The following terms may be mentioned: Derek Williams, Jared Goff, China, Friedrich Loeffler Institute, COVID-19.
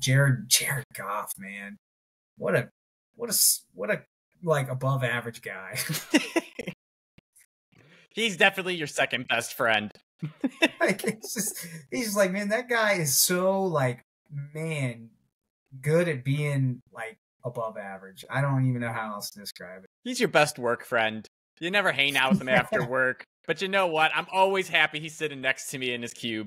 Jared Goff, man. What a like above average guy. He's definitely your second best friend. Like, it's just, he's just like, man, that guy is so like, man, good at being like above average. I don't even know how else to describe it. He's your best work friend. You never hang out with him after work, but you know what? I'm always happy he's sitting next to me in his cube.